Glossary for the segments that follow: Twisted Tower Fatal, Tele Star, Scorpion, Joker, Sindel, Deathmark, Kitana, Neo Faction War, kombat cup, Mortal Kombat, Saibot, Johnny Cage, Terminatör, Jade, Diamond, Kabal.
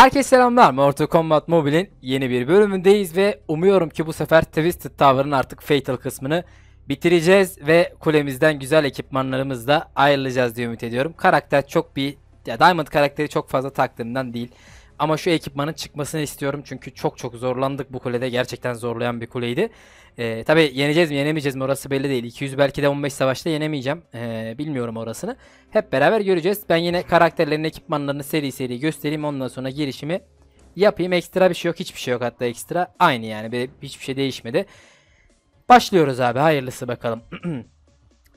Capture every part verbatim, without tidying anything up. Herkese selamlar, Mortal Kombat Mobile'in yeni bir bölümündeyiz ve umuyorum ki bu sefer Twisted Tower'ın artık Fatal kısmını bitireceğiz ve kulemizden güzel ekipmanlarımızla ayrılacağız diye ümit ediyorum. Karakter çok bir, ya Diamond karakteri çok fazla taktığımdan değil ama şu ekipmanın çıkmasını istiyorum çünkü çok çok zorlandık bu kulede, gerçekten zorlayan bir kuleydi. Ee, tabi yeneceğiz mi yenemeyeceğiz mi orası belli değil, iki yüz belki de on beş savaşta yenemeyeceğim, ee, bilmiyorum orasını. Hep beraber göreceğiz. Ben yine karakterlerin ekipmanlarını seri seri göstereyim, ondan sonra girişimi yapayım. Ekstra bir şey yok, hiçbir şey yok, hatta ekstra aynı yani, hiçbir şey değişmedi. Başlıyoruz abi, hayırlısı bakalım.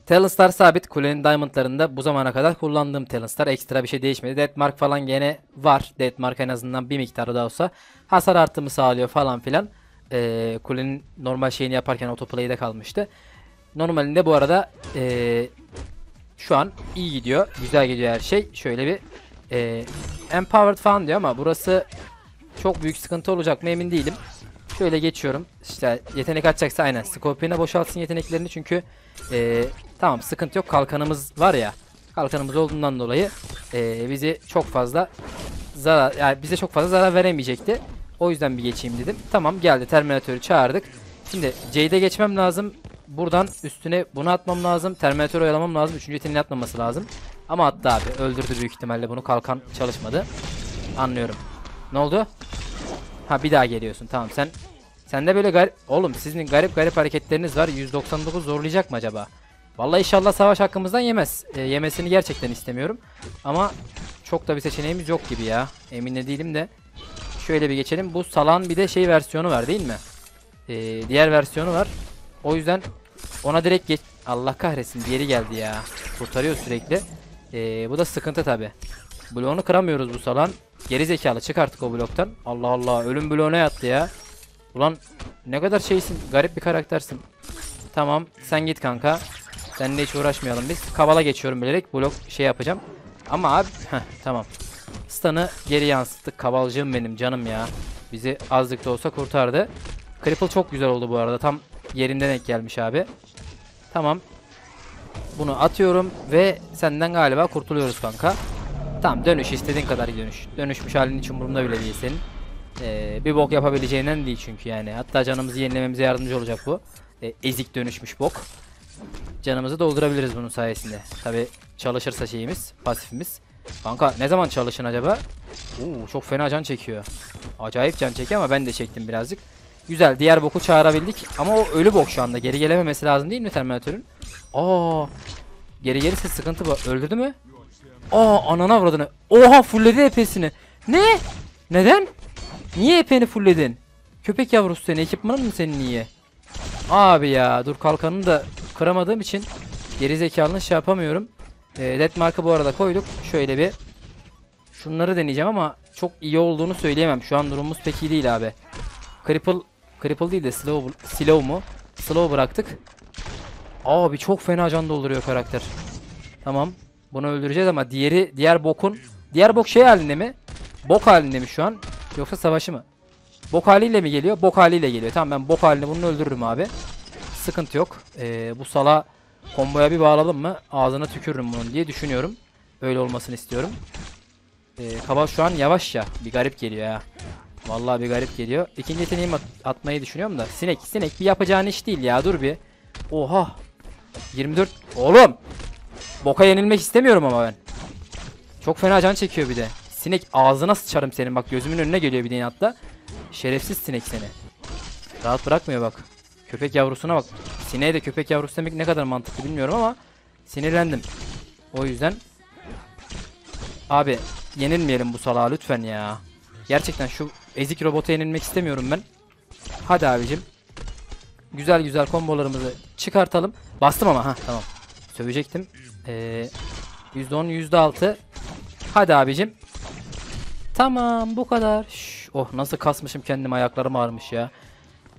Tele Star sabit, kulenin diamondlarında bu zamana kadar kullandığım Tele Star, ekstra bir şey değişmedi. Deathmark falan gene var. Deathmark en azından bir miktarı da olsa hasar artımı sağlıyor falan filan. Ee, kulenin normal şeyini yaparken autoplay'de kalmıştı. Normalinde bu arada ee, şu an iyi gidiyor. Güzel gidiyor her şey. Şöyle bir ee, empowered falan diyor ama burası çok büyük sıkıntı olacak mı emin değilim. Şöyle geçiyorum. İşte yetenek atacaksa aynen Scorpion'a boşaltsın yeteneklerini çünkü ee, tamam sıkıntı yok, kalkanımız var ya, kalkanımız olduğundan dolayı ee, bizi çok fazla zarar, yani bize çok fazla zarar veremeyecekti. O yüzden bir geçeyim dedim. Tamam, geldi, Terminatör'ü çağırdık. Şimdi Jade'e geçmem lazım. Buradan üstüne bunu atmam lazım. Terminatör'ü oyalamam lazım. Üçüncü yeteneğini atmaması lazım. Ama attı abi, öldürdü büyük ihtimalle bunu, kalkan çalışmadı. Anlıyorum. Ne oldu? Ha, bir daha geliyorsun, tamam sen. Sen de böyle garip, oğlum sizin garip garip hareketleriniz var. yüz doksan dokuz zorlayacak mı acaba? Vallahi inşallah savaş hakkımızdan yemez. E, yemesini gerçekten istemiyorum. Ama çok da bir seçeneğimiz yok gibi ya. Emin de değilim de. Şöyle bir geçelim. Bu salan bir de şey versiyonu var değil mi? E, diğer versiyonu var. O yüzden ona direkt geç... Allah kahretsin, diğeri geldi ya. Kurtarıyor sürekli. E, bu da sıkıntı tabi. Bloğunu kıramıyoruz bu salan. Geri zekalı, çık artık o bloktan. Allah Allah, ölüm bloğuna yattı ya. Ulan ne kadar şeysin, garip bir karaktersin. Tamam sen git kanka. Seninle hiç uğraşmayalım biz. Kabal'a geçiyorum bilerek, blok şey yapacağım. Ama abi heh, tamam. Stun'ı geri yansıttık. Kabalcığım benim canım ya. Bizi azlık da olsa kurtardı. Cripple çok güzel oldu bu arada. Tam yerinden ek gelmiş abi. Tamam. Bunu atıyorum ve senden galiba kurtuluyoruz kanka. Tamam, dönüş istediğin kadar dönüş. Dönüşmüş halin hiç umurumda bile değil senin. Ee, bir bok yapabileceğinden değil çünkü yani. Hatta canımızı yenilememize yardımcı olacak bu. Ee, ezik dönüşmüş bok. Canımızı doldurabiliriz bunun sayesinde. Tabi çalışırsa şeyimiz, pasifimiz. Kanka ne zaman çalışın acaba? Oo, çok fena can çekiyor. Acayip can çekiyor ama ben de çektim birazcık. Güzel, diğer boku çağırabildik. Ama o ölü bok şu anda. Geri gelememesi lazım değil mi Terminatör'ün? Aa, geri gelirse sıkıntı bu. Öldürdü mü? Aa, anana avradını. Oha, fulledi epesini. Ne? Neden? Niye epeni fulledin? Köpek yavrusu seni, ekipmanın mı senin niye? Abi ya dur, kalkanını da kıramadığım için geri zekalını şey yapamıyorum. E, Deathmark'ı bu arada koyduk. Şöyle bir şunları deneyeceğim ama çok iyi olduğunu söyleyemem. Şu an durumumuz pek iyi değil abi. Cripple, cripple değil de slow, slow mu? Slow bıraktık. Abi çok fena can dolduruyor karakter. Tamam. Bunu öldüreceğiz ama diğeri, diğer bokun, diğer bok şey halinde mi? Bok halinde mi şu an? Yoksa savaşı mı? Bok haliyle mi geliyor? Bok haliyle geliyor. Tamam, ben bok halini bunu öldürürüm abi. Sıkıntı yok. Ee, bu sala komboya bir bağladım mı ağzına tükürürüm bunun diye düşünüyorum. Öyle olmasını istiyorum. Ee, Kabal şu an yavaş ya. Bir garip geliyor ya. Vallahi bir garip geliyor. İkinci yeteneğimi at atmayı düşünüyorum da. Sinek sinek bir yapacağın iş değil ya. Dur bir. Oha. yirmi dört. Oğlum. Boka yenilmek istemiyorum ama ben. Çok fena can çekiyor bir de. Sinek ağzına sıçarım senin. Bak gözümün önüne geliyor bir de hatta. Şerefsiz sinek seni. Rahat bırakmıyor bak. Köpek yavrusuna bak. Sineğe de köpek yavrusu demek ne kadar mantıklı bilmiyorum ama sinirlendim. O yüzden abi yenilmeyelim bu salağa lütfen ya. Gerçekten şu ezik robota yenilmek istemiyorum ben. Hadi abicim. Güzel güzel kombolarımızı çıkartalım. Bastım ama ha tamam. Sövecektim. Ee, yüzde on, yüzde altı. Hadi abicim. Tamam bu kadar. Şş, oh nasıl kasmışım kendimi, ayaklarım ağrımış ya.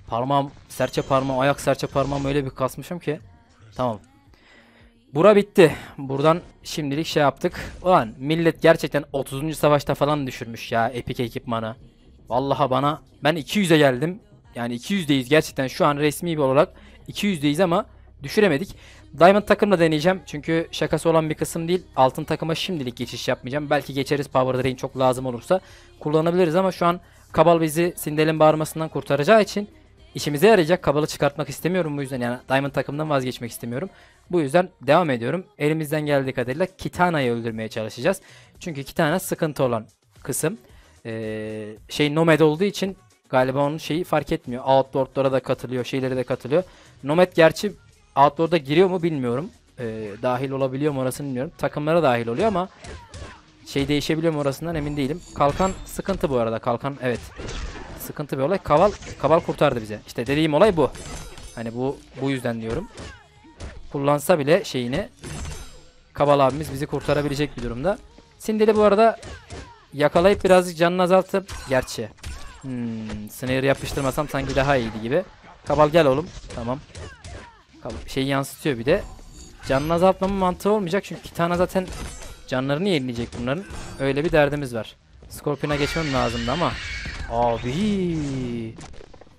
Parmağım, serçe parmağım, ayak serçe parmağım öyle bir kasmışım ki. Tamam. Bura bitti. Buradan şimdilik şey yaptık. Ulan millet gerçekten otuzuncu savaşta falan düşürmüş ya Epic Ekipman'ı. Vallahi bana, ben iki yüze geldim. Yani iki yüzdeyiz gerçekten, şu an resmi bir olarak iki yüzdeyiz ama düşüremedik. Diamond takımla deneyeceğim. Çünkü şakası olan bir kısım değil. Altın takıma şimdilik geçiş yapmayacağım. Belki geçeriz, Power Drain çok lazım olursa kullanabiliriz ama şu an Kabal bizi Sindel'in bağırmasından kurtaracağı için işimize yarayacak. Kabal'ı çıkartmak istemiyorum bu yüzden. Yani Diamond takımdan vazgeçmek istemiyorum. Bu yüzden devam ediyorum. Elimizden geldiği kadarıyla Kitana'yı öldürmeye çalışacağız. Çünkü Kitana sıkıntı olan kısım. Ee, şey Nomad olduğu için galiba onun şeyi fark etmiyor. Outlord'lara da katılıyor, şeylere de katılıyor. Nomad gerçi Outlord'a giriyor mu bilmiyorum. Ee, dahil olabiliyor mu orasını bilmiyorum. Takımlara dahil oluyor ama şey değişebiliyor mu orasından emin değilim. Kalkan sıkıntı bu arada. Kalkan evet. Sıkıntı bir olay. Kabal, Kabal kurtardı bize. İşte dediğim olay bu. Hani bu bu yüzden diyorum. Kullansa bile şeyini Kabal abimiz bizi kurtarabilecek bir durumda. Sindel'i bu arada yakalayıp birazcık canını azaltıp gerçi hmm, snare yapıştırmasam sanki daha iyiydi gibi. Kabal gel oğlum. Tamam. Şeyi yansıtıyor bir de. Canını azaltmamın mantığı olmayacak çünkü Kitana zaten canlarını yenileyecek bunların. Öyle bir derdimiz var. Scorpion'a geçmem lazımdı ama abi.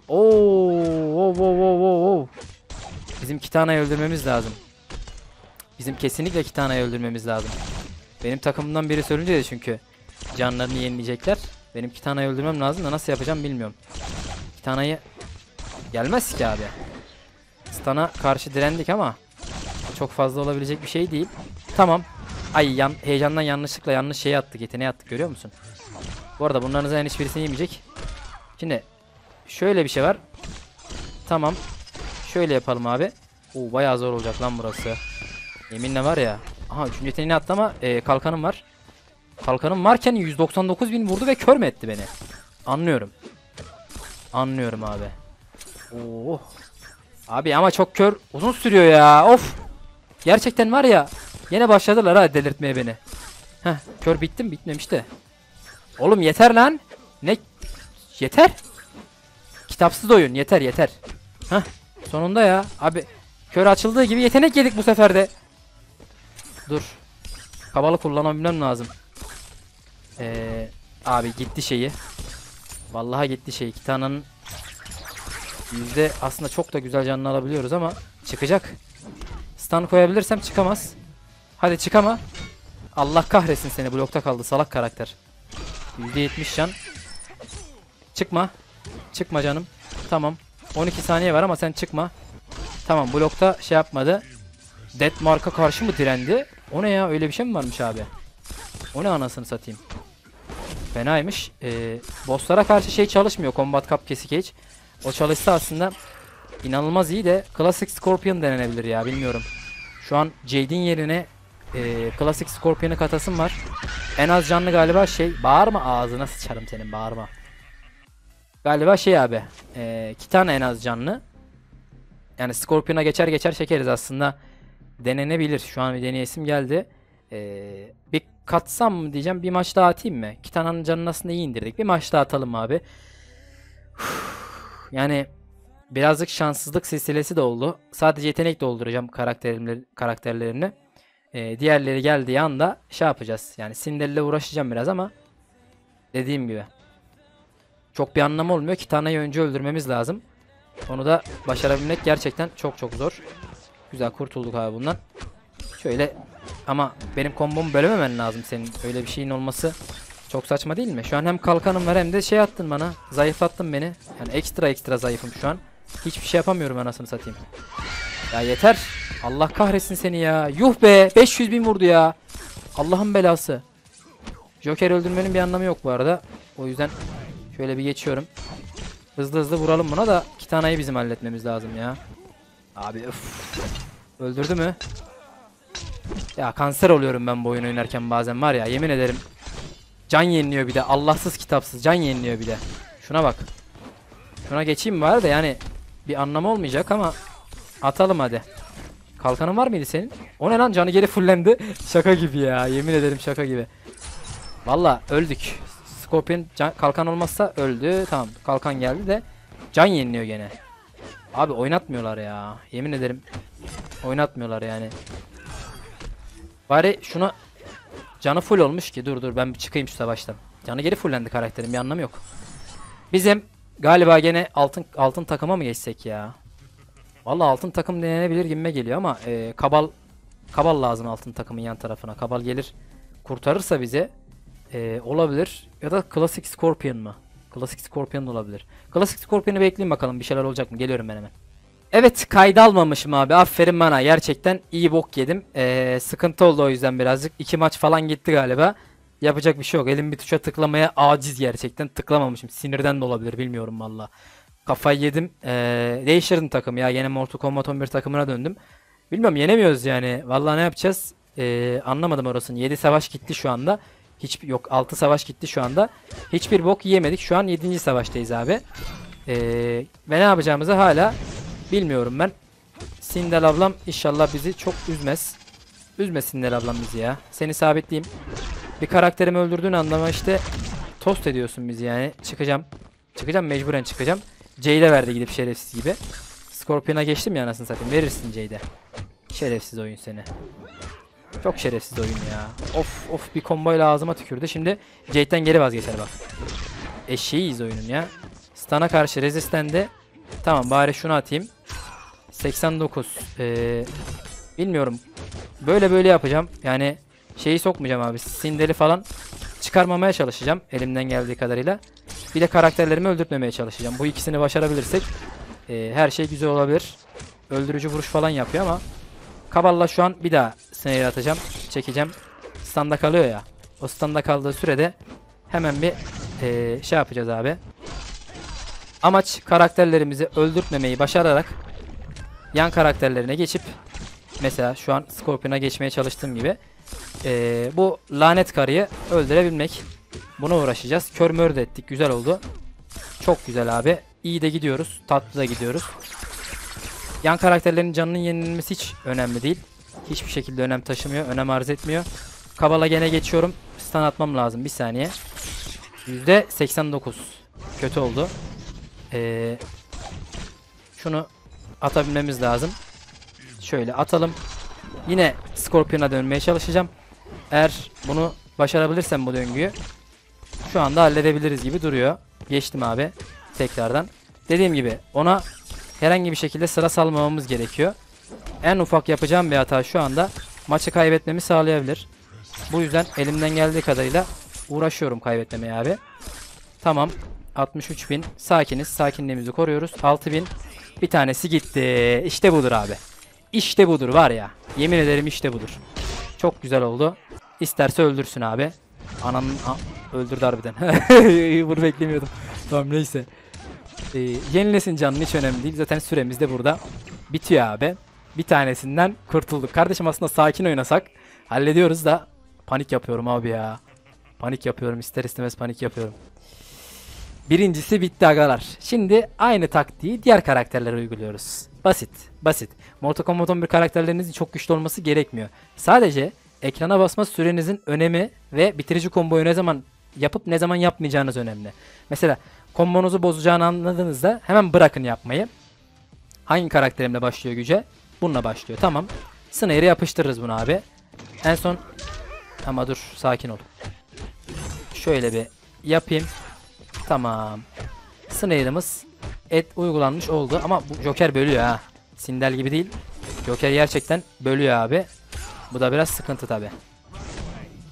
Oo, oo, oo, oo, oo. Bizim Kitana'yı öldürmemiz lazım. Bizim kesinlikle Kitana'yı öldürmemiz lazım. Benim takımımdan biri sörünce de çünkü canlarını yenileyecekler. Benim Kitana'yı öldürmem lazım da nasıl yapacağım bilmiyorum. Kitana'yı gelmez ki abi. Stana karşı direndik ama çok fazla olabilecek bir şey değil. Tamam. Ay yan, heyecandan yanlışlıkla yanlış şey attık, yeteneği attık görüyor musun? Bu arada bunların zaten hiçbirisini yemeyecek. Şimdi şöyle bir şey var. Tamam. Şöyle yapalım abi. Oo bayağı zor olacak lan burası. Yeminle var ya. Aha üçüncü yeteneğini attı ama e, kalkanım var. Kalkanım varken yüz doksan dokuz bin vurdu ve kör mü etti beni? Anlıyorum. Anlıyorum abi. Oo. Abi ama çok kör. Uzun sürüyor ya. Of. Gerçekten var ya. Yine başladılar ha delirtmeye beni. Heh, kör bittim bitmemiş de. Oğlum yeter lan. Ne? Yeter. Kitapsız oyun. Yeter yeter. Heh. Sonunda ya. Abi kör açıldığı gibi yetenek yedik bu sefer de. Dur. Kabalı kullanabilmem lazım. Ee, abi gitti şeyi. Vallahi gitti şeyi. Kitana'nın yüzde aslında çok da güzel canını alabiliyoruz ama çıkacak. Stun koyabilirsem çıkamaz. Hadi çık ama. Allah kahretsin seni. Blokta kaldı salak karakter. yüzde yetmiş can. Çıkma. Çıkma canım. Tamam. on iki saniye var ama sen çıkma. Tamam blokta şey yapmadı. Deathmark'a karşı mı direndi? O ne ya? Öyle bir şey mi varmış abi? O ne anasını satayım? Fenaymış. Ee, bosslara karşı şey çalışmıyor. Combat Cup kesik hiç. O çalışsa aslında inanılmaz iyi de Classic Scorpion denenebilir ya. Bilmiyorum. Şu an Jade'in yerine e, Classic Scorpion'u katasım var. En az canlı galiba şey. Bağırma ağzına sıçarım senin bağırma. Galiba şey abi. E, Kitana en az canlı. Yani Scorpion'a geçer geçer çekeriz aslında. Denenebilir. Şu an bir deneyesim geldi. E, bir katsam mı diyeceğim. Bir maç daha atayım mı? Kitana'nın canını aslında iyi indirdik. Bir maç daha atalım abi. Uf. Yani birazcık şanssızlık silsilesi de oldu. Sadece yetenek dolduracağım karakterlerini. karakterlerini. Ee, diğerleri geldiği anda şey yapacağız. Yani Sindel'le uğraşacağım biraz ama dediğim gibi çok bir anlamı olmuyor. Kitana'yı önce öldürmemiz lazım. Onu da başarabilmek gerçekten çok çok zor. Güzel kurtulduk abi bundan. Şöyle ama benim kombomu bölememen lazım senin. Öyle bir şeyin olması... Çok saçma değil mi? Şu an hem kalkanım var hem de şey attın bana. Zayıflattın beni. Yani ekstra ekstra zayıfım şu an. Hiçbir şey yapamıyorum anasını satayım. Ya yeter. Allah kahretsin seni ya. Yuh be. beş yüz bin vurdu ya. Allah'ın belası. Joker öldürmenin bir anlamı yok bu arada. O yüzden şöyle bir geçiyorum. Hızlı hızlı vuralım buna da Kitana'yı bizim halletmemiz lazım ya. Abi öf. Öldürdü mü? Ya kanser oluyorum ben bu oyun oynarken bazen var ya. Yemin ederim. Can yeniliyor bir de. Allahsız kitapsız. Can yeniliyor bir de. Şuna bak. Şuna geçeyim bari de yani bir anlamı olmayacak ama atalım hadi. Kalkanın var mıydı senin? O ne lan? Canı geri fullendi. Şaka gibi ya. Yemin ederim şaka gibi. Valla öldük. Scorpion can, kalkan olmazsa öldü. Tamam. Kalkan geldi de can yeniliyor gene. Abi oynatmıyorlar ya. Yemin ederim. Oynatmıyorlar yani. Bari şuna... Canı full olmuş ki dur dur ben bir çıkayım şu savaştan. Canı geri fullendi karakterim bir anlamı yok. Bizim galiba gene altın altın takıma mı geçsek ya? Valla altın takım denenebilir gibime geliyor ama e, Kabal Kabal lazım altın takımın yan tarafına. Kabal gelir kurtarırsa bize e, olabilir. Ya da klasik Scorpion mu? Klasik Scorpion olabilir. Klasik Scorpion'u bekleyin bakalım, bir şeyler olacak mı? Geliyorum ben hemen. Evet, kayda almamışım abi. Aferin bana. Gerçekten iyi bok yedim. E, sıkıntı oldu o yüzden birazcık. İki maç falan gitti galiba. Yapacak bir şey yok. Elim bir tuşa tıklamaya aciz gerçekten. Tıklamamışım. Sinirden de olabilir. Bilmiyorum valla. Kafayı yedim. Ee, değiştirdim takım ya. Yine Mortal Kombat on bir takımına döndüm. Bilmiyorum, yenemiyoruz yani. Valla ne yapacağız? Ee, anlamadım orasını. yedi savaş gitti şu anda. Hiç, yok altı savaş gitti şu anda. Hiçbir bok yiyemedik. Şu an yedinci savaştayız abi. Ee, ve ne yapacağımızı hala bilmiyorum ben. Sindel ablam inşallah bizi çok üzmez. Üzme Sindel ablam bizi ya. Seni sabitleyeyim. Bir karakterimi öldürdüğün anlama işte tost ediyorsun bizi yani. Çıkacağım. Çıkacağım, mecburen çıkacağım. Jade'e verdi gidip şerefsiz gibi. Scorpion'a geçtim ya anasını satayım. Verirsin Jade'e. Şerefsiz oyun seni. Çok şerefsiz oyun ya. Of of, bir komboyla ağzıma tükürdü. Şimdi Jade'den geri vazgeçer bak. Eşeğiyiz oyunun ya. Stun'a karşı rezistendi. Tamam, bari şunu atayım. seksen dokuz. Ee, bilmiyorum. Böyle böyle yapacağım. Yani şeyi sokmayacağım abi. Sindel'i falan çıkarmamaya çalışacağım elimden geldiği kadarıyla. Bir de karakterlerimi öldürtmemeye çalışacağım. Bu ikisini başarabilirsek e, her şey güzel olabilir. Öldürücü vuruş falan yapıyor ama Kabal'la şu an bir daha snare atacağım. Çekeceğim. Standa kalıyor ya. O standa kaldığı sürede hemen bir e, şey yapacağız abi. Amaç karakterlerimizi öldürtmemeyi başararak yan karakterlerine geçip, mesela şu an Scorpion'a geçmeye çalıştığım gibi Ee, bu lanet karıyı öldürebilmek. Buna uğraşacağız. Kör mör de ettik. Güzel oldu. Çok güzel abi. İyi de gidiyoruz. Tatlı da gidiyoruz. Yan karakterlerin canının yenilmesi hiç önemli değil. Hiçbir şekilde önem taşımıyor. Önem arz etmiyor. Kabala gene geçiyorum. Stun atmam lazım. Bir saniye. yüzde seksen dokuz. Kötü oldu. Ee, şunu atabilmemiz lazım. Şöyle atalım. Yine Scorpion'a dönmeye çalışacağım. Eğer bunu başarabilirsem bu döngüyü şu anda halledebiliriz gibi duruyor. Geçtim abi tekrardan. Dediğim gibi ona herhangi bir şekilde sıra salmamamız gerekiyor. En ufak yapacağım bir hata şu anda maçı kaybetmemi sağlayabilir. Bu yüzden elimden geldiği kadarıyla uğraşıyorum kaybetmemeye abi. Tamam, altmış üç bin sakiniz, sakinliğimizi koruyoruz. altı bin bir tanesi gitti. İşte budur abi. İşte budur var ya. Yemin ederim işte budur. Çok güzel oldu. İsterse öldürsün abi. Ananın... Öldürdü harbiden. Bunu beklemiyordum. Tamam neyse. Ee, yenilesin canın, hiç önemli değil. Zaten süremiz de burada bitiyor abi. Bir tanesinden kurtulduk. Kardeşim aslında sakin oynasak hallediyoruz da panik yapıyorum abi ya. Panik yapıyorum. İster istemez panik yapıyorum. Birincisi bitti agalar. Şimdi aynı taktiği diğer karakterlere uyguluyoruz. Basit. Basit. Mortal Kombat on bir karakterlerinizin çok güçlü olması gerekmiyor. Sadece ekrana basma sürenizin önemi ve bitirici komboyu ne zaman yapıp ne zaman yapmayacağınız önemli. Mesela kombonuzu bozacağını anladığınızda hemen bırakın yapmayı. Hangi karakterimle başlıyor güce? Bununla başlıyor. Tamam. Snare'e yapıştırırız bunu abi. En son... Ama dur, sakin ol. Şöyle bir yapayım. Tamam. Snare'ımız et uygulanmış oldu ama bu Joker bölüyor ha. Sindel gibi değil. Joker gerçekten bölüyor abi. Bu da biraz sıkıntı tabi.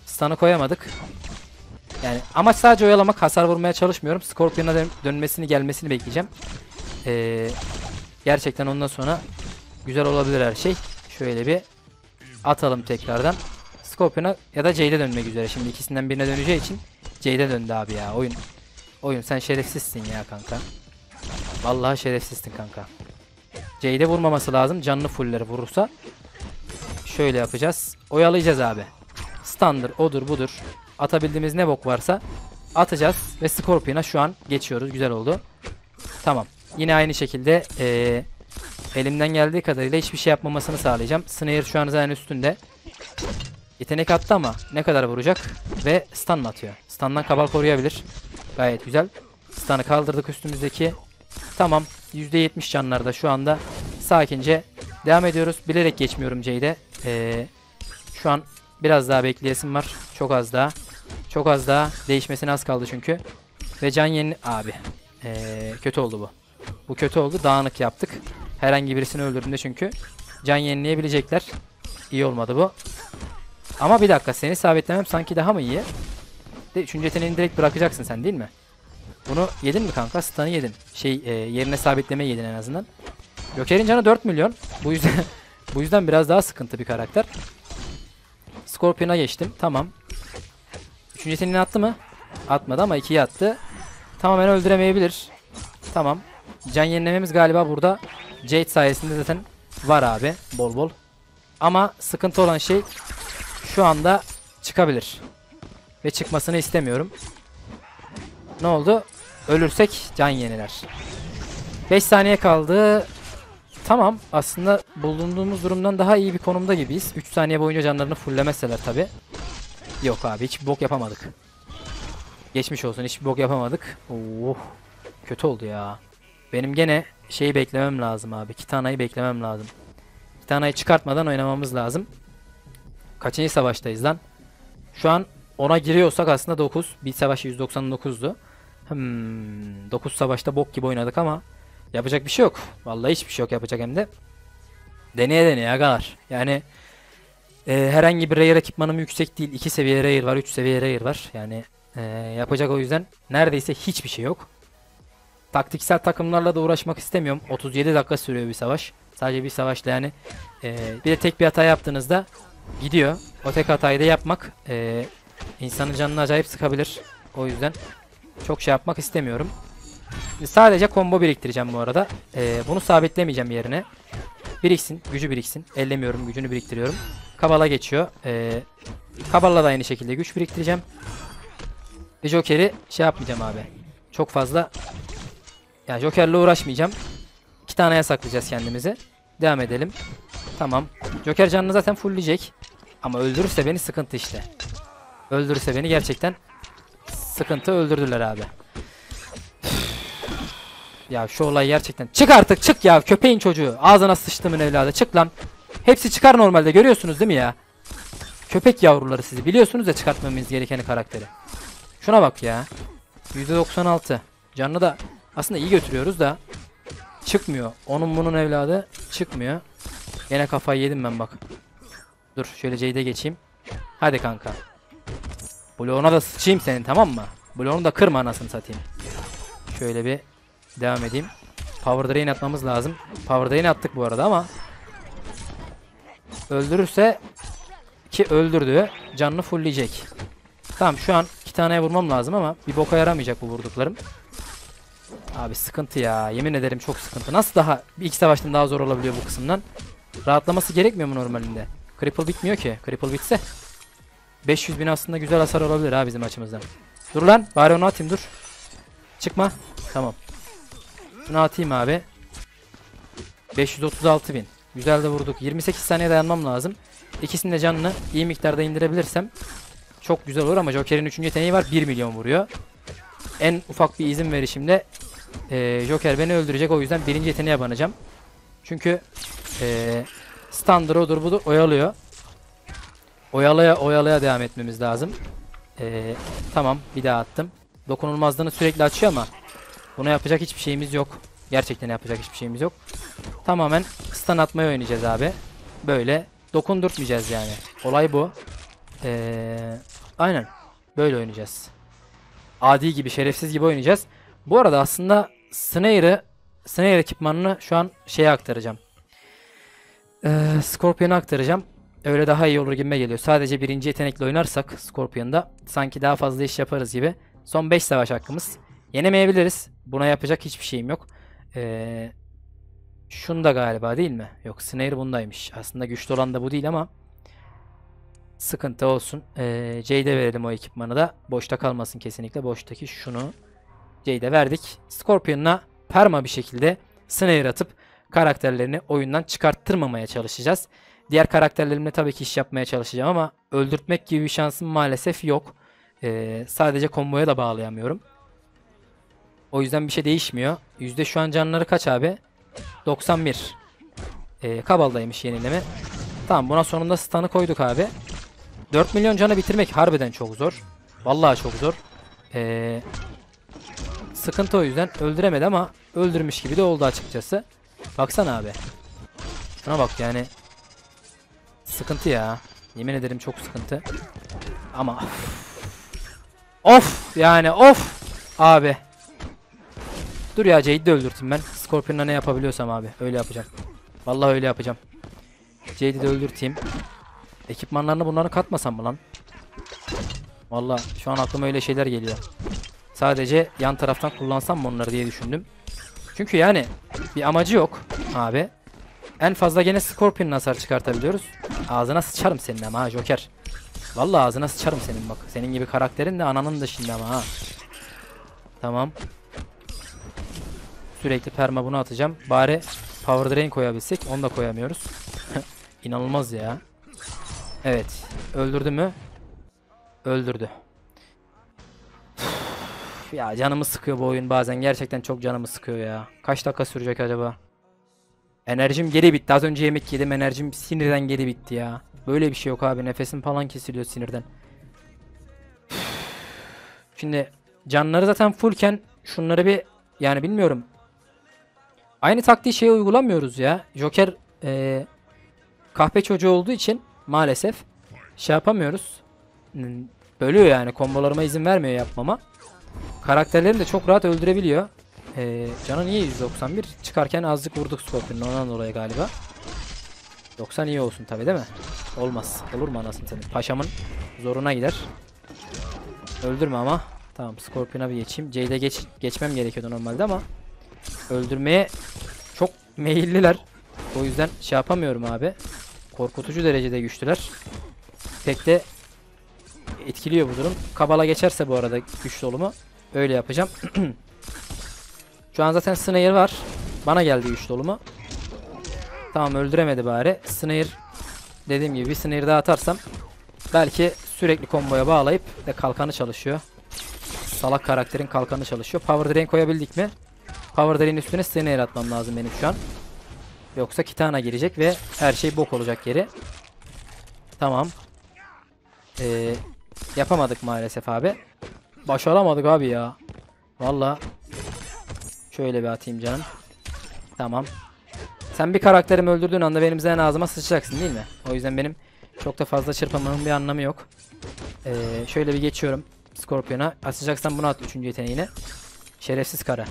Stun'ı koyamadık. Yani amaç sadece oyalamak, hasar vurmaya çalışmıyorum. Scorpion'a dön dönmesini gelmesini bekleyeceğim. Ee, gerçekten ondan sonra güzel olabilir her şey. Şöyle bir atalım tekrardan. Scorpion'a ya da Jade'e dönmek üzere. Şimdi ikisinden birine döneceği için Jade'e döndü abi ya. Oyun. Oyun sen şerefsizsin ya kanka. Vallahi şerefsizsin kanka. Jade'e vurmaması lazım. Canlı fulleri vurursa. Şöyle yapacağız. Oyalayacağız abi. Standır, odur, budur. Atabildiğimiz ne bok varsa atacağız. Ve Scorpion'a şu an geçiyoruz. Güzel oldu. Tamam. Yine aynı şekilde ee, elimden geldiği kadarıyla hiçbir şey yapmamasını sağlayacağım. Snare şu an zaten üstünde. Yetenek attı ama ne kadar vuracak? Ve stun atıyor. Stun'dan Kabal koruyabilir. Gayet güzel. Stun'ı kaldırdık üstümüzdeki. Tamam. yüzde yetmiş canlarda şu anda. Sakince devam ediyoruz. Bilerek geçmiyorum Jade'e. Ee, şu an biraz daha bekleyesim var. Çok az daha. Çok az daha. Değişmesine az kaldı çünkü. Ve can yeni... Abi. Ee, kötü oldu bu. Bu kötü oldu. Dağınık yaptık. Herhangi birisini öldürdüğünde çünkü can yenileyebilecekler. İyi olmadı bu. Ama bir dakika, seni sabitlemem sanki daha mı iyi? Üçüncü yeteneğini direkt bırakacaksın sen değil mi? Bunu yedin mi kanka? Stun'ı yedin. Şey e, yerine sabitleme yedin en azından. Joker'in canı dört milyon. Bu yüzden bu yüzden biraz daha sıkıntı bir karakter. Scorpion'a geçtim. Tamam. Üçüncü yeteneğini attı mı? Atmadı ama ikiyi attı. Tamamen öldüremeyebilir. Tamam. Can yenilememiz galiba burada Jade sayesinde zaten var abi. Bol bol. Ama sıkıntı olan şey şu anda çıkabilir. Ve çıkmasını istemiyorum. Ne oldu? Ölürsek can yeniler. beş saniye kaldı. Tamam. Aslında bulunduğumuz durumdan daha iyi bir konumda gibiyiz. üç saniye boyunca canlarını fullemeseler tabi. Yok abi. Hiç bok yapamadık. Geçmiş olsun. Hiç bok yapamadık. Oh. Kötü oldu ya. Benim gene şeyi beklemem lazım abi. Kitana'yı beklemem lazım. Kitana'yı çıkartmadan oynamamız lazım. Kaçıncı savaştayız lan? Şu an ona giriyorsak aslında dokuz. Bir savaş yüz doksan dokuzdu. Hmm, dokuz savaşta bok gibi oynadık ama yapacak bir şey yok. Vallahi hiçbir şey yok yapacak hem de. Deneye deneye agalar. Yani e, herhangi bir rare ekipmanım yüksek değil. iki seviye rare var, üç seviye rare var. Yani e, yapacak o yüzden neredeyse hiçbir şey yok. Taktiksel takımlarla da uğraşmak istemiyorum. otuz yedi dakika sürüyor bir savaş. Sadece bir savaşla yani. E, bir de tek bir hata yaptığınızda gidiyor. O tek hatayı da yapmak e, insanın canını acayip sıkabilir. O yüzden çok şey yapmak istemiyorum. Sadece combo biriktireceğim bu arada. Ee, bunu sabitlemeyeceğim yerine. Biriksin. Gücü biriksin. Ellemiyorum. Gücünü biriktiriyorum. Kabal'a geçiyor. Ee, Kabal'la da aynı şekilde güç biriktireceğim. Ve Joker'i şey yapmayacağım abi. Çok fazla yani Joker'le uğraşmayacağım. İki taneye saklayacağız kendimizi. Devam edelim. Tamam. Joker canını zaten fullleyecek. Ama öldürürse beni sıkıntı işte. Öldürürse beni gerçekten sıkıntı, öldürdüler abi. Ya şu olay gerçekten. Çık artık, çık ya köpeğin çocuğu. Ağzına sıçtımın evladı, çık lan. Hepsi çıkar normalde, görüyorsunuz değil mi ya? Köpek yavruları sizi. Biliyorsunuz da çıkartmamız gerekeni karakteri. Şuna bak ya. yüzde doksan altı. Canını da aslında iyi götürüyoruz da. Çıkmıyor. Onun bunun evladı çıkmıyor. Yine kafayı yedim ben bak. Dur şöyle Jade'e geçeyim. Hadi kanka. Bloğuna da sıçayım senin, tamam mı? Bloğunu da kırma anasını satayım. Şöyle bir devam edeyim. Power Drain atmamız lazım. Power Drain attık bu arada ama öldürürse ki öldürdü. Canını fullleyecek. Tamam şu an iki taneye vurmam lazım ama bir boka yaramayacak bu vurduklarım. Abi sıkıntı ya. Yemin ederim çok sıkıntı. Nasıl daha ilk savaştan daha zor olabiliyor bu kısımdan? Rahatlaması gerekmiyor mu normalinde? Cripple bitmiyor ki. Cripple bitse beş yüz bin aslında güzel hasar olabilir ha bizim açımızdan. Dur lan. Bari onu atayım dur. Çıkma. Tamam. Bunu atayım abi. beş yüz otuz altı bin. Güzel de vurduk. yirmi sekiz saniye dayanmam lazım. İkisinin de canını iyi miktarda indirebilirsem çok güzel olur ama Joker'in üçüncü yeteneği var. bir milyon vuruyor. En ufak bir izin verişimde e, Joker beni öldürecek. O yüzden birinci yeteneğe banacağım. Çünkü e, standır odur budur oyalıyor. Oyalaya oyalaya devam etmemiz lazım. Ee, tamam bir daha attım. Dokunulmazlığını sürekli açıyor ama buna yapacak hiçbir şeyimiz yok. Gerçekten yapacak hiçbir şeyimiz yok. Tamamen stun atmayı oynayacağız abi. Böyle dokundurtmayacağız yani. Olay bu. Ee, aynen böyle oynayacağız. Adi gibi, şerefsiz gibi oynayacağız. Bu arada aslında Snare'ı, Snare ekipmanını şu an şeye aktaracağım. Ee, Scorpion'a aktaracağım. Öyle daha iyi olur gibime geliyor. Sadece birinci yetenekle oynarsak Scorpion'da sanki daha fazla iş yaparız gibi. Son beş savaş hakkımız. Yenemeyebiliriz. Buna yapacak hiçbir şeyim yok. Ee, şunda galiba değil mi? Yok, Snare bundaymış. Aslında güçlü olan da bu değil ama sıkıntı olsun. Ee, Jade'e verelim o ekipmanı da. Boşta kalmasın kesinlikle. Boştaki şunu Jade'e verdik. Scorpion'la perma bir şekilde Snare atıp karakterlerini oyundan çıkarttırmamaya çalışacağız. Diğer karakterlerimle tabii ki iş yapmaya çalışacağım ama öldürtmek gibi bir şansım maalesef yok. Ee, sadece komboya da bağlayamıyorum. O yüzden bir şey değişmiyor. Yüzde şu an canları kaç abi? doksan bir. Ee, Kabal'daymış yenileme. Tamam, buna sonunda stun'ı koyduk abi. dört milyon canı bitirmek harbiden çok zor. Vallahi çok zor. Ee, sıkıntı o yüzden öldüremedi ama öldürmüş gibi de oldu açıkçası. Baksana abi. Şuna bak yani. Sıkıntı ya. Yemin ederim çok sıkıntı. Ama of yani of abi. Dur ya, Jade'i de öldürteyim ben. Scorpion'a ne yapabiliyorsam abi öyle yapacağım. Vallahi öyle yapacağım. Jade'i de öldürteyim. Ekipmanlarını bunlara katmasam mı lan? Vallahi şu an aklıma öyle şeyler geliyor. Sadece yan taraftan kullansam mı onları diye düşündüm. Çünkü yani bir amacı yok abi. En fazla gene Scorpion'un hasar çıkartabiliyoruz. Ağzına sıçarım senin ama ha Joker. Vallahi ağzına sıçarım senin bak. Senin gibi karakterin de ananın da şimdi ama ha. Tamam. Sürekli perma bunu atacağım. Bari power drain koyabilsek. Onu da koyamıyoruz. İnanılmaz ya. Evet. Öldürdü mü? Öldürdü. Ya canımı sıkıyor bu oyun bazen. Gerçekten çok canımı sıkıyor ya. Kaç dakika sürecek acaba? Enerjim geri bitti. Az önce yemek yedim. Enerjim sinirden geri bitti ya. Böyle bir şey yok abi. Nefesim falan kesiliyor sinirden. Şimdi canları zaten fullken şunları bir yani bilmiyorum. Aynı taktiği şeye uygulamıyoruz ya. Joker ee, kahpe çocuğu olduğu için maalesef şey yapamıyoruz. Bölüyor yani. Kombolarıma izin vermiyor yapmama. Karakterlerini de çok rahat öldürebiliyor. Ee, canı niye yüz doksan bir? Çıkarken azıcık vurduk Scorpion'u. Ondan dolayı galiba. doksan iyi olsun tabi değil mi? Olmaz. Olur mu anasını senin? Paşamın zoruna gider. Öldürme ama. Tamam, Scorpion'a bir geçeyim. Jade'e geç, geçmem gerekiyordu normalde ama öldürmeye çok meyilliler. O yüzden şey yapamıyorum abi. Korkutucu derecede güçlüler. Pek de etkiliyor bu durum. Kabala geçerse bu arada güç dolumu öyle yapacağım. Şu an zaten Snare var. Bana geldi güç dolumu. Tamam, öldüremedi bari. Snare dediğim gibi bir Snare daha atarsam belki sürekli komboya bağlayıp de kalkanı çalışıyor. Salak karakterin kalkanı çalışıyor. Power Drain koyabildik mi? Power Drain'in üstüne Snare atmam lazım benim şu an. Yoksa Kitana girecek ve her şey bok olacak yeri. Tamam. Ee, yapamadık maalesef abi. Başaramadık abi ya. Valla. Şöyle bir atayım canım. Tamam. Sen bir karakterimi öldürdüğün anda benim zaten ağzıma sıçacaksın değil mi? O yüzden benim çok da fazla çırpmanın bir anlamı yok. Ee, şöyle bir geçiyorum Scorpion'a. Atacaksan bunu at üçüncü yeteneğine. Şerefsiz kara.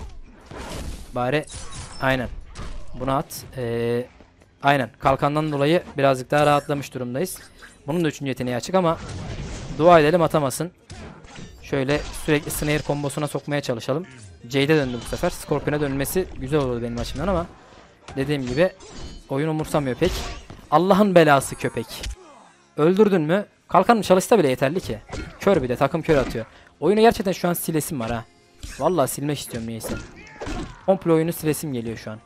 Bari aynen. Bunu at. Ee, aynen. Kalkandan dolayı birazcık daha rahatlamış durumdayız. Bunun da üçüncü yeteneği açık ama dua edelim atamasın. Şöyle sürekli snare kombosuna sokmaya çalışalım. Jade'e döndü bu sefer. Scorpion'a dönmesi güzel oldu benim açımdan ama dediğim gibi oyun umursamıyor pek. Allah'ın belası köpek. Öldürdün mü? Kalkanım çalışsa bile yeterli ki. Kör bir de. Takım kör atıyor. Oyunu gerçekten şu an silesim var ha. Vallahi silmek istiyorum neyse. Komple oyunu silesim geliyor şu an.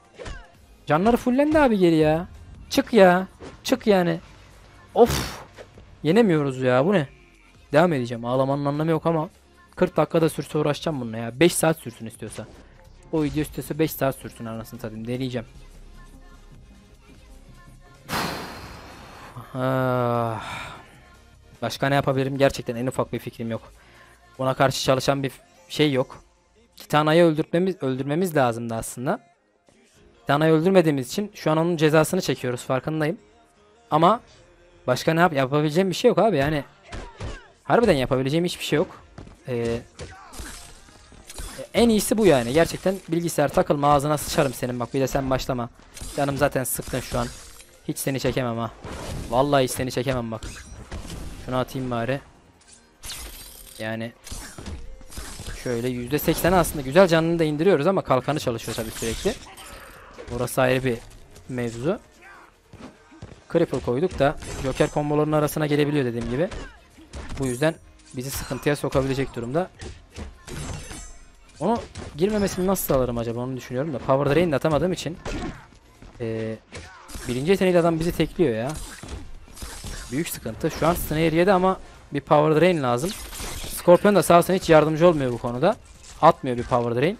Canları fullendi abi geri ya. Çık ya. Çık yani. Of. Yenemiyoruz ya. Bu ne? Devam edeceğim. Ağlamanın anlamı yok ama kırk dakikada sürse uğraşacağım bununla ya. beş saat sürsün istiyorsa. O video istiyorsa beş saat sürsün anasını satayım. Deneyeceğim. Başka ne yapabilirim? Gerçekten en ufak bir fikrim yok. Buna karşı çalışan bir şey yok. Kitana'yı öldürmemiz, öldürmemiz lazımdı aslında. Kitana'yı öldürmediğimiz için şu an onun cezasını çekiyoruz. Farkındayım. Ama başka ne yap yapabileceğim bir şey yok abi. Yani harbiden yapabileceğim hiçbir şey yok. Ee, en iyisi bu yani. Gerçekten bilgisayar takılma, ağzına sıçarım senin bak. Bir de sen başlama. Canım zaten sıktın şu an. Hiç seni çekemem ha. Vallahi hiç seni çekemem bak. Şunu atayım bari. Yani şöyle yüzde seksen aslında güzel canını da indiriyoruz ama kalkanı çalışıyor tabii sürekli. Burası ayrı bir mevzu. Cripple koyduk da Joker kombolarının arasına gelebiliyor dediğim gibi. Bu yüzden bizi sıkıntıya sokabilecek durumda. Onu girmemesini nasıl sağlarım acaba onu düşünüyorum da. Power Drain'i de atamadığım için. Ee, birinci yeteneğiyle adam bizi tekliyor ya. Büyük sıkıntı. Şu an Snare yedi ama bir Power Drain lazım. Scorpion da sağ olsun hiç yardımcı olmuyor bu konuda. Atmıyor bir Power Drain.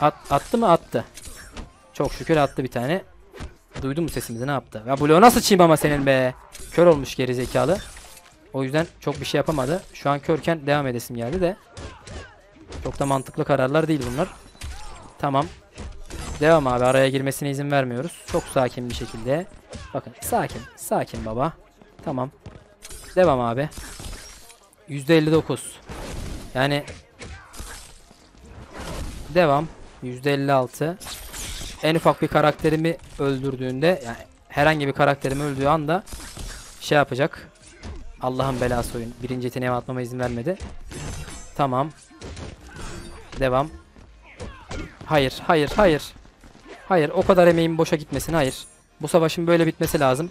At, attı mı? Attı. Çok şükür attı bir tane. Duydun mu sesimizi? Ne yaptı? Ya bloğu nasıl çiğim ama senin be. Kör olmuş geri zekalı. O yüzden çok bir şey yapamadı. Şu an körken devam edesim geldi de. Çok da mantıklı kararlar değil bunlar. Tamam. Devam abi, araya girmesine izin vermiyoruz. Çok sakin bir şekilde. Bakın sakin. Sakin baba. Tamam. Devam abi. yüzde elli dokuz. Yani devam. yüzde elli altı. En ufak bir karakterimi öldürdüğünde, yani herhangi bir karakterimi öldüğü anda şey yapacak. Allah'ın belası oyun. Birinci yeteneğime atmama izin vermedi. Tamam. Devam. Hayır, hayır, hayır. Hayır, o kadar emeğim boşa gitmesin, hayır. Bu savaşın böyle bitmesi lazım.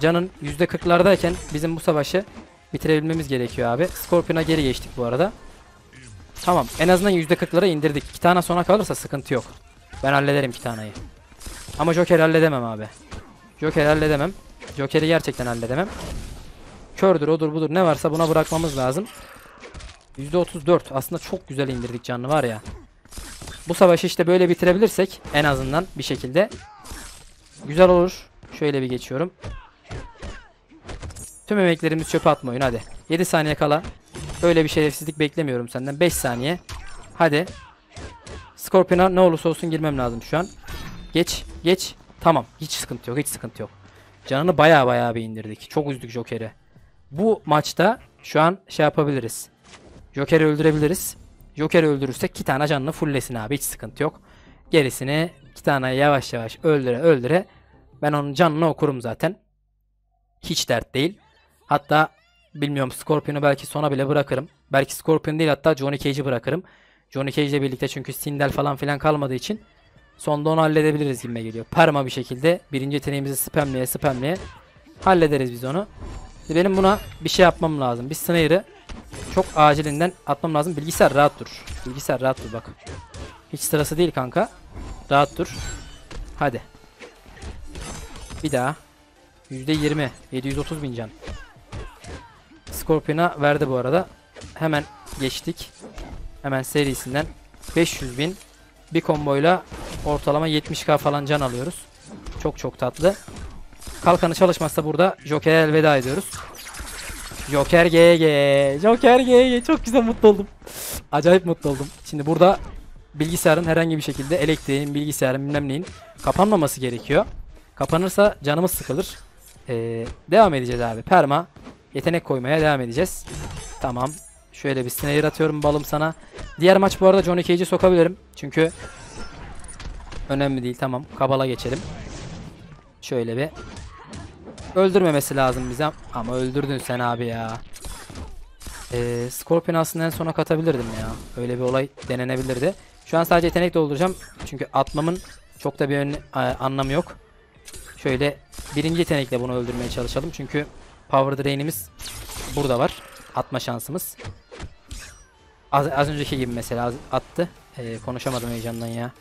Can'ın yüzde kırklardayken bizim bu savaşı bitirebilmemiz gerekiyor abi. Scorpion'a geri geçtik bu arada. Tamam, en azından yüzde kırklara indirdik. Kitana sona kalırsa sıkıntı yok. Ben hallederim Kitana'yı. Ama Joker'i halledemem abi. Joker'i halledemem. Joker'i gerçekten halledemem. Kördür, odur, budur, ne varsa buna bırakmamız lazım. yüzde otuz dört. Aslında çok güzel indirdik Can'ı var ya. Bu savaşı işte böyle bitirebilirsek en azından bir şekilde güzel olur. Şöyle bir geçiyorum. Tüm emeklerimiz çöpe atma oyun, hadi. yedi saniye kala. Öyle bir şerefsizlik beklemiyorum senden. beş saniye. Hadi. Scorpion'a ne olursa olsun girmem lazım şu an. Geç, geç. Tamam. Hiç sıkıntı yok, hiç sıkıntı yok. Canını baya baya bir indirdik. Çok üzdük Joker'i. Bu maçta şu an şey yapabiliriz. Joker'i öldürebiliriz. Joker'i öldürürsek iki tane canını fullesin abi. Hiç sıkıntı yok. Gerisini iki tane yavaş yavaş öldüre öldüre ben onun canını okurum zaten. Hiç dert değil. Hatta bilmiyorum, Scorpion'u belki sona bile bırakırım. Belki Scorpion değil, hatta Johnny Cage'i bırakırım. Johnny Cage ile birlikte, çünkü Sindel falan filan kalmadığı için sonda onu halledebiliriz gibi geliyor. Perma bir şekilde birinci yeteneğimizi spamleye spamleye hallederiz biz onu. Benim buna bir şey yapmam lazım. Bir snare'ı çok acilinden atmam lazım. Bilgisayar rahat dur. Bilgisayar rahat dur bak. Hiç sırası değil kanka. Rahat dur. Hadi. Bir daha. yüzde yirmi. yedi yüz otuz bin can. Scorpion'a verdi bu arada. Hemen geçtik. Hemen serisinden. beş yüz bin. Bir komboyla ortalama yetmiş bin falan can alıyoruz. Çok çok tatlı. Kalkanı çalışmazsa burada Joker'e elveda ediyoruz. Joker G G. Joker G G. Çok güzel, mutlu oldum. Acayip mutlu oldum. Şimdi burada bilgisayarın herhangi bir şekilde elektriğin, bilgisayarın bilmem neyin kapanmaması gerekiyor. Kapanırsa canımız sıkılır. Ee, devam edeceğiz abi. Perma. Yetenek koymaya devam edeceğiz. Tamam. Şöyle bir snare atıyorum balım sana. Diğer maç bu arada Johnny Cage'i sokabilirim. Çünkü önemli değil. Tamam. Kabal'a geçelim. Şöyle bir. Öldürmemesi lazım bize. Ama öldürdün sen abi ya. Ee, Scorpion aslında en sona katabilirdim ya. Öyle bir olay denenebilirdi. Şu an sadece yetenek dolduracağım. Çünkü atmamın çok da bir ön anlamı yok. Şöyle birinci yetenekle bunu öldürmeye çalışalım. Çünkü power drain'imiz burada var. Atma şansımız. Az, az önceki gibi mesela attı. Ee, konuşamadım heyecandan ya.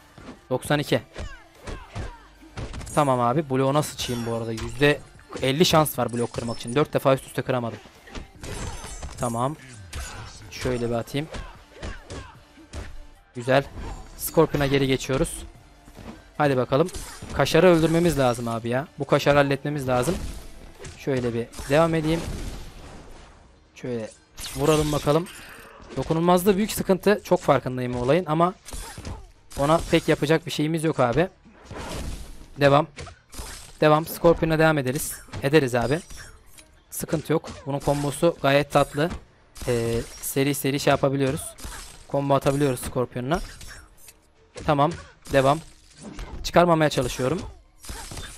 doksan iki. Tamam abi. Bloğuna sıçayım bu arada. yüzde elli şans var blok kırmak için. dört defa üst üste kıramadım. Tamam. Şöyle bir atayım. Güzel. Scorpion'a geri geçiyoruz. Hadi bakalım. Kaşarı öldürmemiz lazım abi ya. Bu kaşarı halletmemiz lazım. Şöyle bir devam edeyim. Şöyle vuralım bakalım. Dokunulmazlığı büyük sıkıntı. Çok farkındayım olayın ama ona pek yapacak bir şeyimiz yok abi. Devam. Devam. Scorpion'a devam ederiz. Ederiz abi. Sıkıntı yok. Bunun kombosu gayet tatlı. Ee, seri seri şey yapabiliyoruz. Combo atabiliyoruz Scorpion'la. Tamam. Devam. Çıkarmamaya çalışıyorum.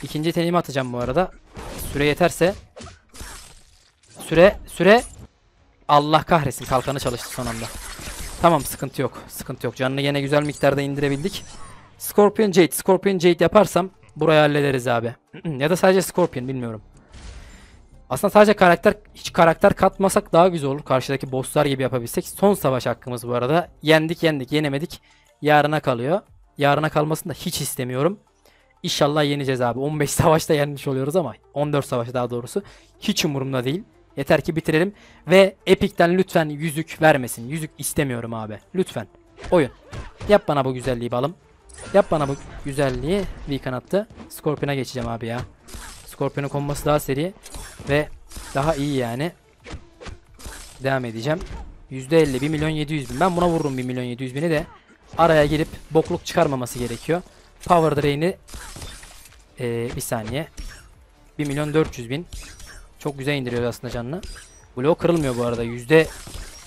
İkinci yeteneğimi atacağım bu arada. Süre yeterse. Süre. Süre. Allah kahretsin. Kalkanı çalıştı son anda. Tamam. Sıkıntı yok. Sıkıntı yok. Canını yine güzel miktarda indirebildik. Scorpion Jade. Scorpion Jade yaparsam burayı hallederiz abi. Ya da sadece Scorpion, bilmiyorum. Aslında sadece karakter, hiç karakter katmasak daha güzel olur. Karşıdaki bosslar gibi yapabilsek. Son savaş hakkımız bu arada. Yendik yendik yenemedik. Yarına kalıyor. Yarına kalmasını da hiç istemiyorum. İnşallah yeneceğiz abi. on beş savaşta yenmiş oluyoruz ama on dört savaş daha doğrusu. Hiç umurumda değil. Yeter ki bitirelim. Ve Epic'ten lütfen yüzük vermesin. Yüzük istemiyorum abi. Lütfen. Oyun. Yap bana bu güzelliği balım. Yap bana bu güzelliği. Vikan attı. Scorpion'a geçeceğim abi ya. Scorpion'un konması daha seri. Ve daha iyi yani. Devam edeceğim. yüzde elli. bir milyon yedi yüz bin. Ben buna vururum bir milyon yedi yüz bini de. Araya girip bokluk çıkarmaması gerekiyor. Power Drain'i ee, bir saniye. bir milyon dört yüz bin. Çok güzel indiriyor aslında canını. Blok kırılmıyor bu arada. Yüzde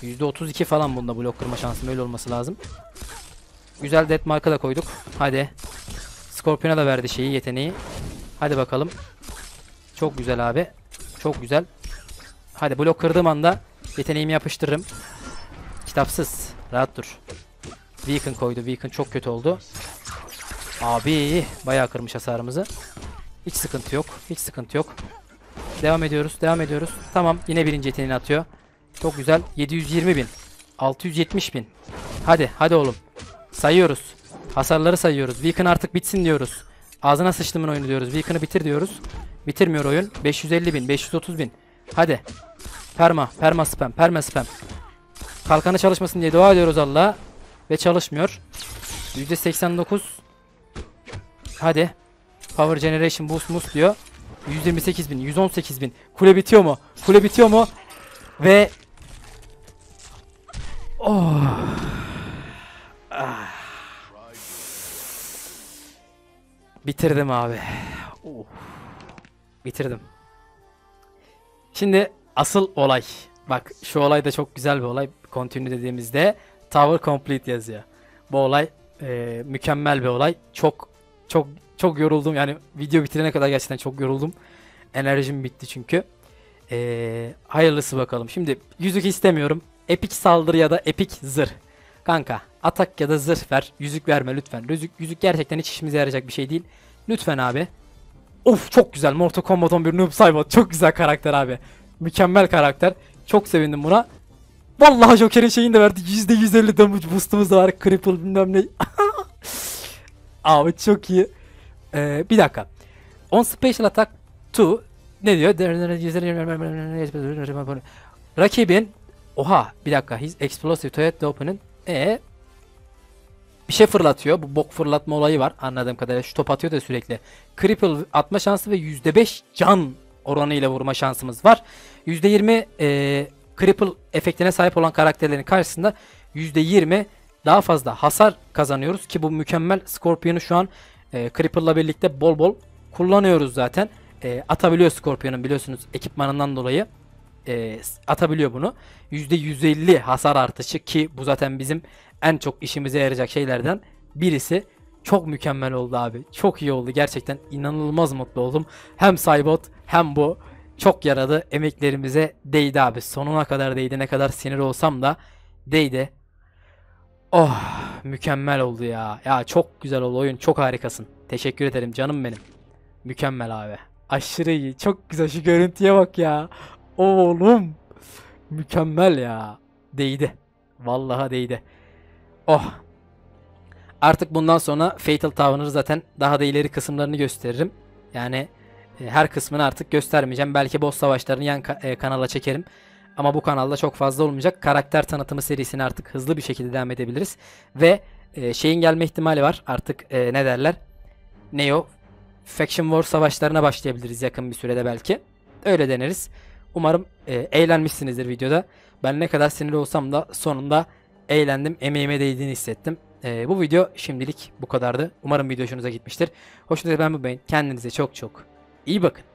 yüzde otuz iki falan bunda blok kırma şansım, öyle olması lazım. Güzel Deathmark'a da koyduk. Hadi. Scorpion'a da verdi şeyi, yeteneği. Hadi bakalım. Çok güzel abi. Çok güzel. Hadi blok kırdığım anda yeteneğimi yapıştırırım. Kitapsız. Rahat dur. Beacon koydu. Beacon çok kötü oldu. Abi bayağı kırmış hasarımızı. Hiç sıkıntı yok. Hiç sıkıntı yok. Devam ediyoruz. Devam ediyoruz. Tamam. Yine birinci yeteneğini atıyor. Çok güzel. yedi yüz yirmi bin. altı yüz yetmiş bin. Hadi. Hadi oğlum. Sayıyoruz. Hasarları sayıyoruz. Beacon artık bitsin diyoruz. Ağzına sıçtımın oyunu diyoruz. Beacon'ı bitir diyoruz. Bitirmiyor oyun. beş yüz elli bin. beş yüz otuz bin. Hadi. Perma. Perma spam. Perma spam. Kalkanı çalışmasın diye dua ediyoruz Allah'a. Ve çalışmıyor. yüzde seksen dokuz. Hadi. Power Generation Boost Boost diyor. yüz yirmi sekiz bin. yüz on sekiz bin. Kule bitiyor mu? Kule bitiyor mu? Ve... Oh. Ah. Bitirdim abi. Oh. Bitirdim. Şimdi asıl olay. Bak şu olay da çok güzel bir olay. Continue dediğimizde Tower Complete yazıyor. Bu olay e, mükemmel bir olay. Çok çok çok yoruldum. Yani video bitirene kadar gerçekten çok yoruldum. Enerjim bitti çünkü. E, hayırlısı bakalım. Şimdi yüzük istemiyorum. Epic saldırı ya da epic zırh. Kanka atak ya da zırh ver. Yüzük verme lütfen. Yüzük, yüzük gerçekten hiç işimize yarayacak bir şey değil. Lütfen abi. Of çok güzel. Mortal Kombat on bir Noob Saibot. Çok güzel karakter abi. Mükemmel karakter. Çok sevindim buna. Vallahi Joker'in şeyini de verdi. yüzde yüz elli damage boost'umuz da var. Cripple bilmem ne. Abi çok iyi. Ee, bir dakika. On Special Attack iki. Ne diyor? Rakibin. Oha bir dakika. His explosive toilet opening. Ee, bir şey fırlatıyor. Bu bok fırlatma olayı var. Anladığım kadarıyla şu top atıyor da sürekli. Cripple atma şansı ve yüzde beş can oranıyla vurma şansımız var. yüzde yirmi e, cripple efektine sahip olan karakterlerin karşısında yüzde yirmi daha fazla hasar kazanıyoruz. Ki bu mükemmel Scorpion'u şu an e, cripple'la birlikte bol bol kullanıyoruz zaten. E, atabiliyor Scorpion'un biliyorsunuz ekipmanından dolayı. E, atabiliyor bunu. yüzde yüz elli hasar artışı ki bu zaten bizim en çok işimize yarayacak şeylerden birisi. Çok mükemmel oldu abi. Çok iyi oldu. Gerçekten inanılmaz mutlu oldum. Hem Saibot hem bu çok yaradı. Emeklerimize değdi abi. Sonuna kadar değdi. Ne kadar sinir olsam da değdi. Oh mükemmel oldu ya. Ya çok güzel oldu oyun. Çok harikasın. Teşekkür ederim canım benim. Mükemmel abi. Aşırı iyi. Çok güzel şu görüntüye bak ya. Oğlum. Mükemmel ya. Değdi. Vallahi değdi. Oh. Artık bundan sonra Fatal Tower'ı zaten daha da ileri kısımlarını gösteririm. Yani e, her kısmını artık göstermeyeceğim. Belki boss savaşlarını yan ka e, kanala çekerim. Ama bu kanalda çok fazla olmayacak. Karakter tanıtımı serisini artık hızlı bir şekilde devam edebiliriz. Ve e, şeyin gelme ihtimali var. Artık e, ne derler? Neo Faction War savaşlarına başlayabiliriz yakın bir sürede belki. Öyle deneriz. Umarım e, eğlenmişsinizdir videoda. Ben ne kadar sinirli olsam da sonunda eğlendim. Emeğime değdiğini hissettim. Ee, bu video şimdilik bu kadardı. Umarım video hoşunuza gitmiştir. Hoşunuza ben bu beğen. Kendinize çok çok iyi bakın.